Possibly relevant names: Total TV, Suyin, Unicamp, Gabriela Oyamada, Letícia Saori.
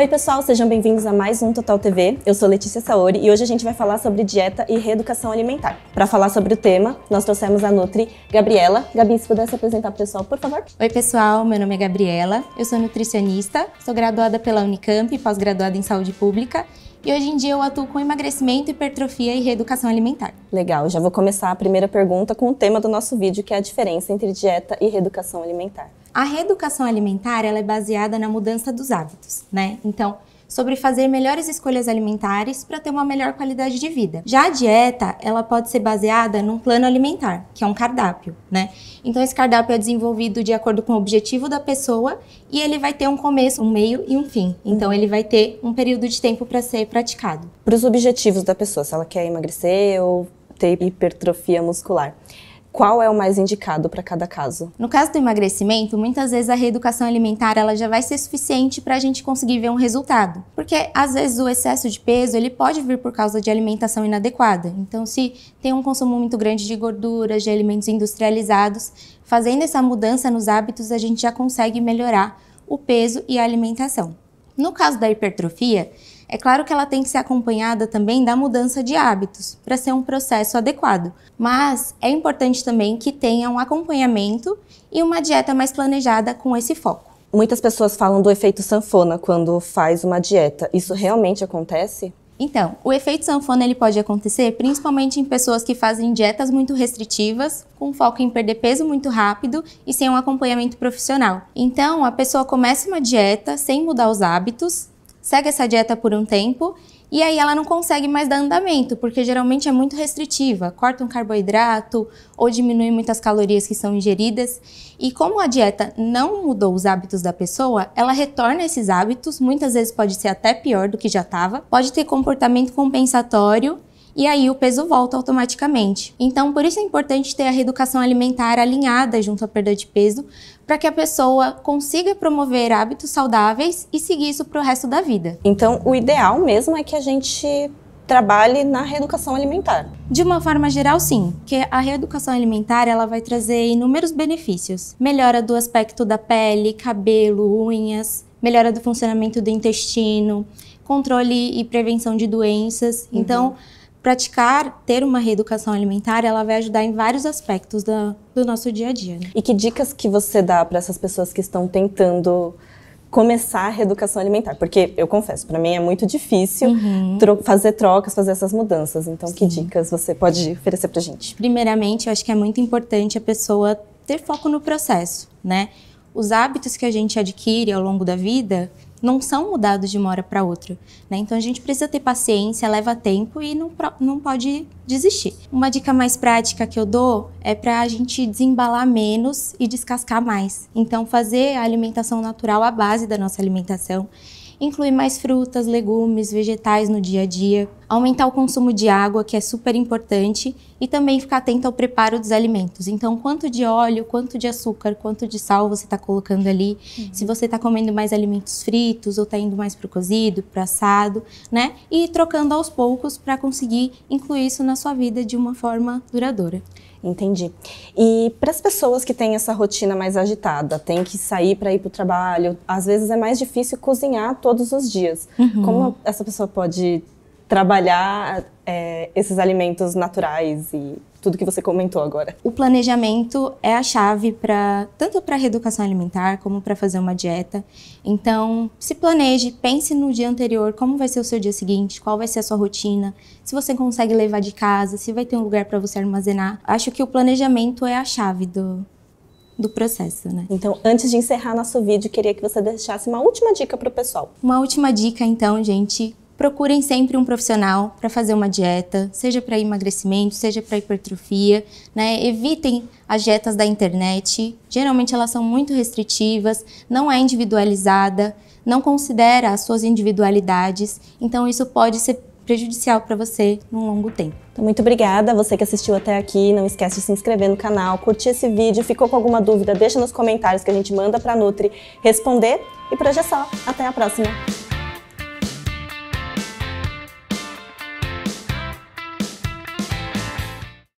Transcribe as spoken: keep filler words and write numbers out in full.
Oi pessoal, sejam bem-vindos a mais um Total T V. Eu sou Letícia Saori e hoje a gente vai falar sobre dieta e reeducação alimentar. Para falar sobre o tema, nós trouxemos a Nutri Gabriela. Gabi, se puder se apresentar para o pessoal, por favor. Oi pessoal, meu nome é Gabriela, eu sou nutricionista, sou graduada pela Unicamp, pós-graduada em Saúde Pública. E hoje em dia eu atuo com emagrecimento, hipertrofia e reeducação alimentar. Legal, já vou começar a primeira pergunta com o tema do nosso vídeo, que é a diferença entre dieta e reeducação alimentar. A reeducação alimentar, ela é baseada na mudança dos hábitos, né? Então, sobre fazer melhores escolhas alimentares para ter uma melhor qualidade de vida. Já a dieta, ela pode ser baseada num plano alimentar, que é um cardápio, né? Então esse cardápio é desenvolvido de acordo com o objetivo da pessoa e ele vai ter um começo, um meio e um fim. Então ele vai ter um período de tempo para ser praticado. Para os objetivos da pessoa, se ela quer emagrecer ou ter hipertrofia muscular. Qual é o mais indicado para cada caso? No caso do emagrecimento, muitas vezes a reeducação alimentar ela já vai ser suficiente para a gente conseguir ver um resultado. Porque, às vezes, o excesso de peso ele pode vir por causa de alimentação inadequada. Então, se tem um consumo muito grande de gorduras, de alimentos industrializados, fazendo essa mudança nos hábitos, a gente já consegue melhorar o peso e a alimentação. No caso da hipertrofia, é claro que ela tem que ser acompanhada também da mudança de hábitos, para ser um processo adequado. Mas é importante também que tenha um acompanhamento e uma dieta mais planejada com esse foco. Muitas pessoas falam do efeito sanfona quando faz uma dieta. Isso realmente acontece? Então, o efeito sanfona ele pode acontecer principalmente em pessoas que fazem dietas muito restritivas, com foco em perder peso muito rápido e sem um acompanhamento profissional. Então, a pessoa começa uma dieta sem mudar os hábitos, segue essa dieta por um tempo e aí ela não consegue mais dar andamento, porque geralmente é muito restritiva, corta um carboidrato ou diminui muitas calorias que são ingeridas. E como a dieta não mudou os hábitos da pessoa, ela retorna esses hábitos, muitas vezes pode ser até pior do que já estava, pode ter comportamento compensatório e aí o peso volta automaticamente. Então, por isso é importante ter a reeducação alimentar alinhada junto à perda de peso, para que a pessoa consiga promover hábitos saudáveis e seguir isso para o resto da vida. Então, o ideal mesmo é que a gente trabalhe na reeducação alimentar. De uma forma geral, sim, porque a reeducação alimentar ela vai trazer inúmeros benefícios. Melhora do aspecto da pele, cabelo, unhas, melhora do funcionamento do intestino, controle e prevenção de doenças. Uhum. Então, praticar, ter uma reeducação alimentar, ela vai ajudar em vários aspectos da, do nosso dia a dia. Né? E que dicas que você dá para essas pessoas que estão tentando começar a reeducação alimentar? Porque, eu confesso, para mim é muito difícil uhum. tro- fazer trocas, fazer essas mudanças. Então, Sim. que dicas você pode oferecer para a gente? Primeiramente, eu acho que é muito importante a pessoa ter foco no processo, né? Os hábitos que a gente adquire ao longo da vida não são mudados de uma hora para outra, né? Então a gente precisa ter paciência, leva tempo e não, não pode desistir. Uma dica mais prática que eu dou é para a gente desembalar menos e descascar mais. Então fazer a alimentação natural a base da nossa alimentação, incluir mais frutas, legumes, vegetais no dia a dia, aumentar o consumo de água, que é super importante, e também ficar atento ao preparo dos alimentos. Então, quanto de óleo, quanto de açúcar, quanto de sal você está colocando ali, uhum. se você está comendo mais alimentos fritos ou está indo mais para o cozido, para o assado, né? E trocando aos poucos para conseguir incluir isso na sua vida de uma forma duradoura. Entendi. E para as pessoas que têm essa rotina mais agitada, tem que sair para ir para o trabalho, às vezes é mais difícil cozinhar todos os dias. Uhum. Como essa pessoa pode trabalhar é, esses alimentos naturais e tudo que você comentou agora? O planejamento é a chave para tanto para a reeducação alimentar como para fazer uma dieta. Então, se planeje, pense no dia anterior, como vai ser o seu dia seguinte, qual vai ser a sua rotina, se você consegue levar de casa, se vai ter um lugar para você armazenar. Acho que o planejamento é a chave do... do processo, né? Então, antes de encerrar nosso vídeo, queria que você deixasse uma última dica para o pessoal. Uma última dica, então, gente. Procurem sempre um profissional para fazer uma dieta, seja para emagrecimento, seja para hipertrofia, né? Evitem as dietas da internet. Geralmente elas são muito restritivas, não é individualizada, não considera as suas individualidades. Então isso pode ser prejudicial para você num longo tempo. Então, muito obrigada a você que assistiu até aqui. Não esquece de se inscrever no canal, curtir esse vídeo. Ficou com alguma dúvida? Deixa nos comentários que a gente manda para a Nutri responder. E por hoje é só. Até a próxima.